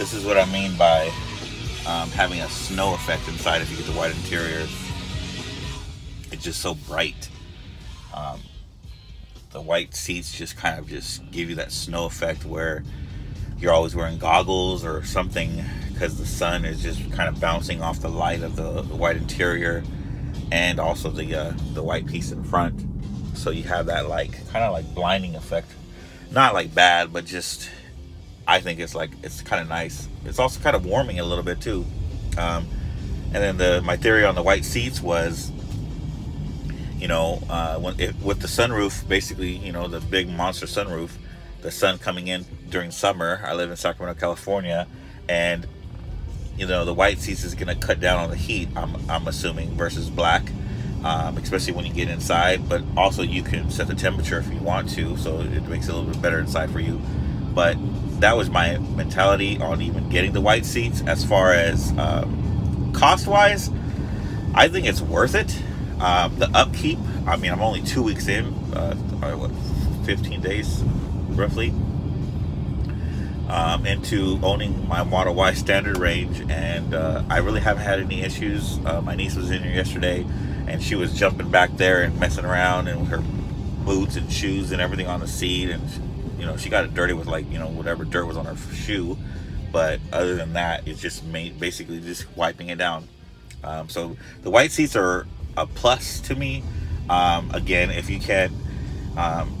This is what I mean by having a snow effect inside if you get the white interior. It's just so bright. The white seats just kind of just give you that snow effect where you're always wearing goggles or something because the sun is just kind of bouncing off the light of the white interior and also the white piece in front. So you have that like kind of like blinding effect. Not like bad, but just I think it's like it's kind of nice. It's also kind of warming a little bit too. And then my theory on the white seats was, you know, with the sunroof, basically, you know, the big monster sunroof, the sun coming in during summer. I live in Sacramento, California, and you know the white seats is gonna cut down on the heat. I'm assuming versus black, especially when you get inside. But also you can set the temperature if you want to, so it makes it a little bit better inside for you. But that was my mentality on even getting the white seats. As far as cost-wise, I think it's worth it. The upkeep, I mean, I'm only 2 weeks in, what, 15 days roughly, into owning my Model Y standard range, and I really haven't had any issues. My niece was in here yesterday and she was jumping back there and messing around and with her boots and shoes and everything on the seat, and you know, she got it dirty with like, you know, whatever dirt was on her shoe, but other than that, it's just basically just wiping it down. So the white seats are a plus to me. Again, if you can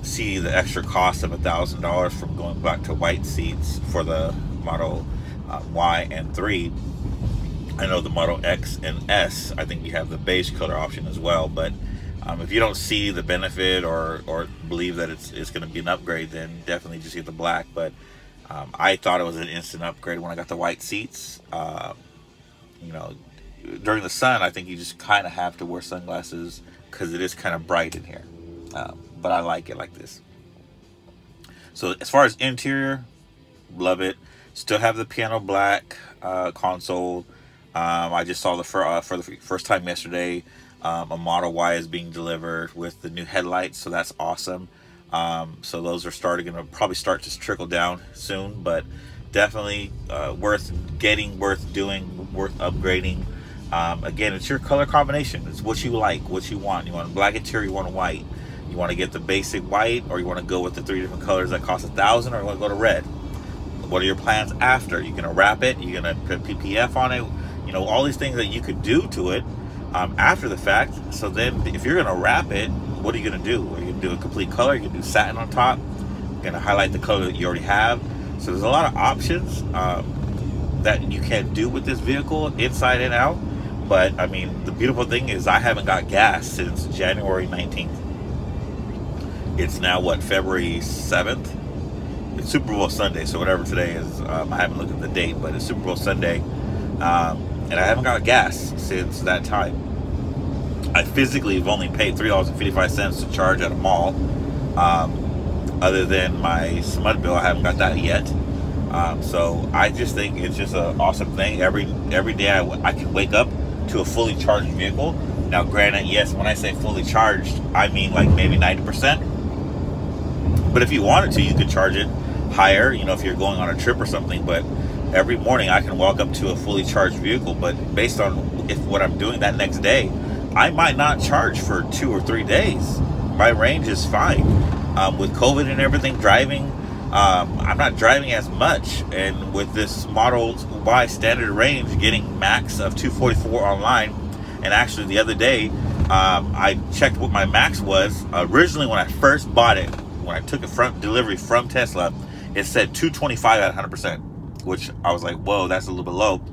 see the extra cost of $1,000 from going back to white seats for the Model Y and 3. I know the Model X and S, I think you have the beige color option as well, but if you don't see the benefit or believe that it's going to be an upgrade, then definitely just get the black. But I thought it was an instant upgrade when I got the white seats. You know, during the sun, I think you just kind of have to wear sunglasses because it is kind of bright in here. But I like it like this. So as far as interior, love it. Still have the piano black console. I just saw for the first time yesterday, a Model Y is being delivered with the new headlights, so that's awesome. So those are gonna probably start to trickle down soon, but definitely worth getting, worth doing, worth upgrading. Again, it's your color combination. It's what you like, what you want. You want a black interior, you want a white. You want to get the basic white, or you want to go with the three different colors that cost $1,000, or you want to go to red. What are your plans after? You're going to wrap it, you're going to put PPF on it, you know, all these things that you could do to it after the fact. So then if you're going to wrap it, what are you going to do? Are you going to do a complete color? You can do satin on top. You're going to highlight the color that you already have. So there's a lot of options that you can do with this vehicle inside and out. But I mean, the beautiful thing is I haven't got gas since January 19th. It's now what, February 7th? It's Super Bowl Sunday, so whatever today is, I haven't looked at the date, but it's Super Bowl Sunday. And I haven't got gas since that time. I physically have only paid $3.55 to charge at a mall. Other than my SMUD bill, I haven't got that yet. So I just think it's just an awesome thing. Every day I can wake up to a fully charged vehicle. Now granted, yes, when I say fully charged, I mean like maybe 90%, but if you wanted to, you could charge it higher, you know, if you're going on a trip or something. But every morning I can walk up to a fully charged vehicle, but based on if what I'm doing that next day, I might not charge for 2 or 3 days. My range is fine. With COVID and everything, driving, I'm not driving as much, and with this Model Y standard range getting max of 244 online, and actually the other day I checked what my max was. Originally when I first bought it, when I took it from delivery from Tesla, it said 225 at 100%, which I was like, whoa, that's a little bit low.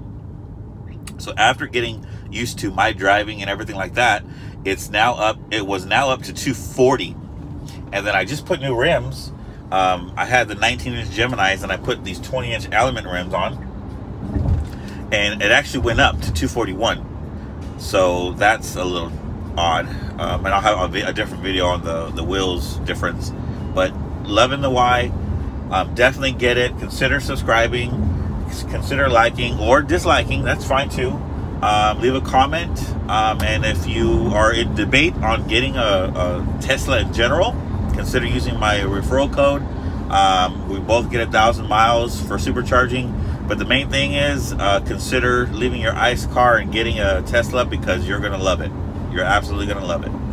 So after getting used to my driving and everything like that, it was now up to 240. And then I just put new rims. I had the 19-inch Geminis and I put these 20-inch element rims on, and it actually went up to 241. So that's a little odd. And I'll have a different video on the wheels difference. But loving the Y. Definitely get it. Consider subscribing. Consider liking or disliking. That's fine too. Leave a comment. And if you are in debate on getting a Tesla in general, consider using my referral code. We both get 1,000 miles for supercharging. But the main thing is consider leaving your ICE car and getting a Tesla, because you're going to love it. You're absolutely going to love it.